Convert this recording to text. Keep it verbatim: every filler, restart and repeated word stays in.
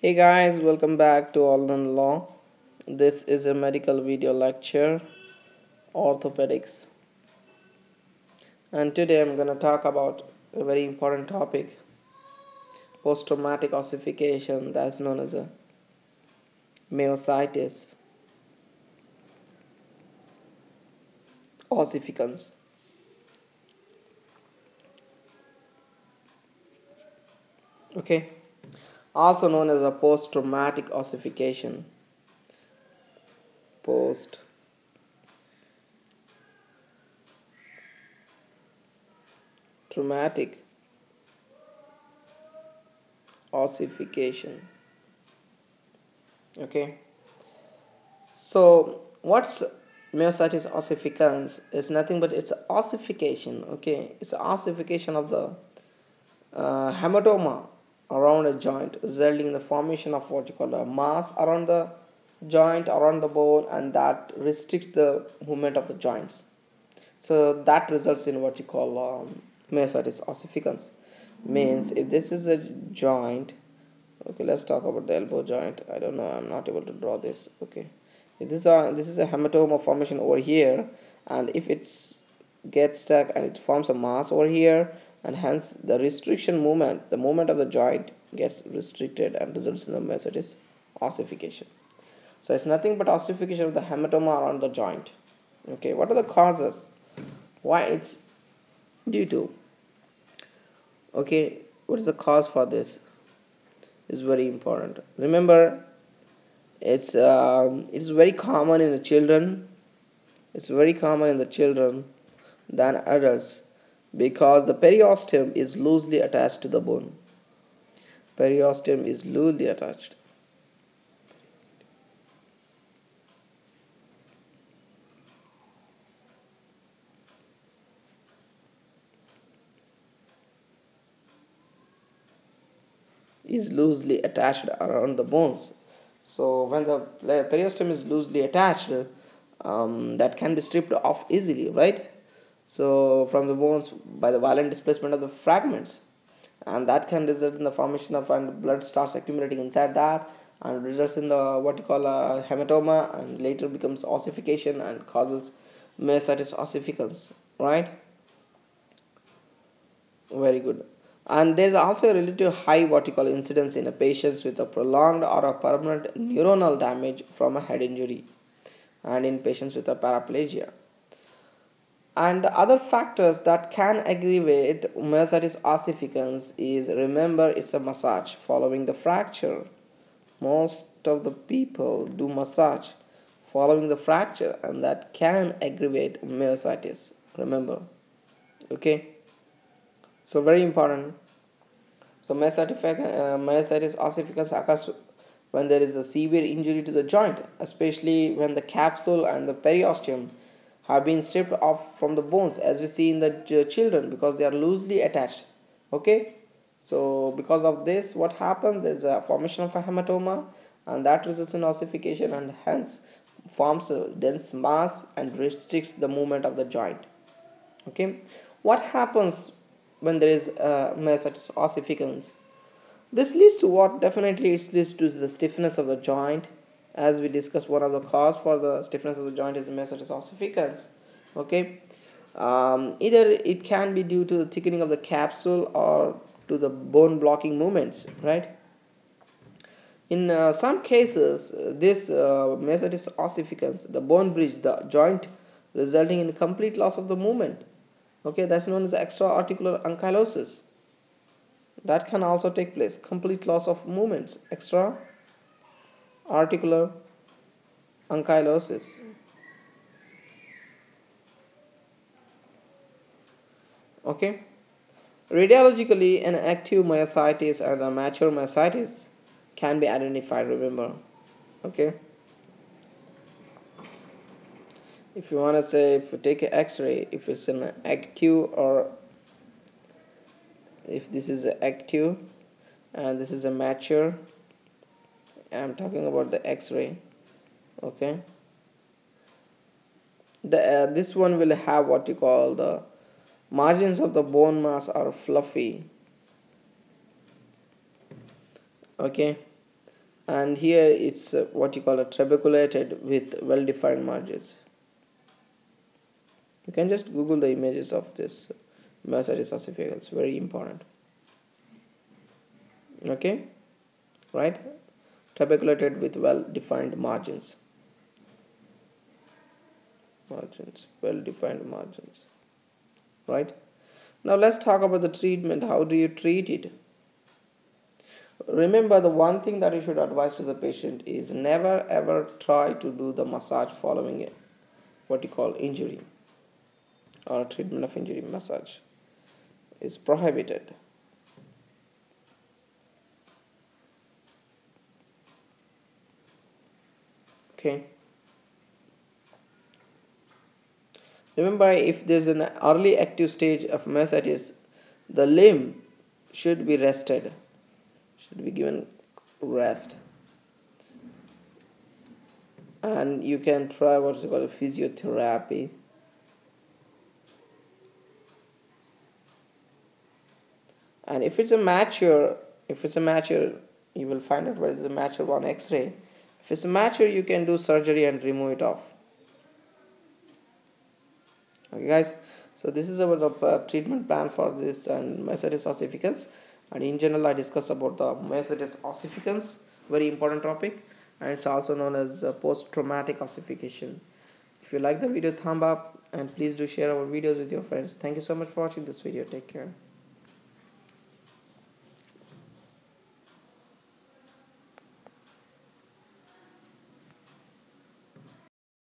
Hey guys, welcome back to Alden Law. This is a medical video lecture, orthopedics. And today I'm going to talk about a very important topic, post-traumatic ossification, that's known as a myositis ossificans. Okay. Also known as a post-traumatic ossification. Post-traumatic ossification. Okay. So, what's myositis ossificans? It's nothing but it's ossification. Okay, it's ossification of the uh, hematoma around a joint, resulting in the formation of what you call a mass around the joint, around the bone, and that restricts the movement of the joints. So that results in what you call um, myositis ossificans. Means if this is a joint, okay, let's talk about the elbow joint. I don't know, I'm not able to draw this. Okay, if this are this is a hematoma formation over here, and if it's gets stuck and it forms a mass over here, and hence the restriction movement, the movement of the joint gets restricted and results in the myositis ossification. So it's nothing but ossification of the hematoma around the joint. Okay, what are the causes? Why it's due to? Okay, what is the cause for this? Is very important. Remember, it's um, it's very common in the children. It's very common in the children than adults, because the periosteum is loosely attached to the bone. Periosteum is loosely attached. Is loosely attached around the bones. So when the periosteum is loosely attached, um, that can be stripped off easily, right? So from the bones by the violent displacement of the fragments, and that can result in the formation of, and blood starts accumulating inside that and results in the what you call a hematoma, and later becomes ossification and causes myositis ossificans, right? Very good. And there's also a relative high what you call incidence in a patients with a prolonged or a permanent neuronal damage from a head injury, and in patients with a paraplegia. And the other factors that can aggravate myositis ossificans is, remember, it's a massage following the fracture. Most of the people do massage following the fracture, and that can aggravate myositis, remember. Okay, so very important. So myositis, uh, myositis ossificans occurs when there is a severe injury to the joint, especially when the capsule and the periosteum have been stripped off from the bones, as we see in the ch children, because they are loosely attached. Okay, so because of this, what happens? There's a formation of a hematoma, and that results in ossification, and hence forms a dense mass and restricts the movement of the joint. Okay, what happens when there is uh, myositis ossificans? This leads to what? Definitely, it leads to the stiffness of the joint. As we discussed, one of the cause for the stiffness of the joint is myositis ossificans. Okay, um, either it can be due to the thickening of the capsule or to the bone blocking movements, right? In uh, some cases, this uh, myositis ossificans, the bone bridge, the joint, resulting in complete loss of the movement. Okay, that's known as extra-articular ankylosis. That can also take place, complete loss of movements, extra. Articular ankylosis. Okay, radiologically, an active myositis and a mature myositis can be identified, remember. Okay, if you want to say, if you take an x-ray, if it's an active, or if this is active and this is a mature, I'm talking about the x-ray. Okay, the uh, this one will have what you call the margins of the bone mass are fluffy. Okay, and here it's uh, what you call a trabeculated with well-defined margins. You can just Google the images of this myositis ossificans, very important. Okay, right? Trabeculated with well-defined margins. Margins, well-defined margins, right? Now let's talk about the treatment. How do you treat it? Remember, the one thing that you should advise to the patient is never ever try to do the massage following a, what you call injury or treatment of injury. Massage is prohibited. Okay. Remember, if there's an early active stage of myositis, the limb should be rested, should be given rest. And you can try what's called physiotherapy. And if it's a mature, if it's a mature, you will find out where is the mature one x-ray. If it's a mature, you can do surgery and remove it off. Okay guys, so this is about the uh, treatment plan for this and myositis ossificans, and in general I discussed about the myositis ossificans, very important topic, and it's also known as uh, post-traumatic ossification. If you like the video, thumb up, and please do share our videos with your friends. Thank you so much for watching this video. Take care.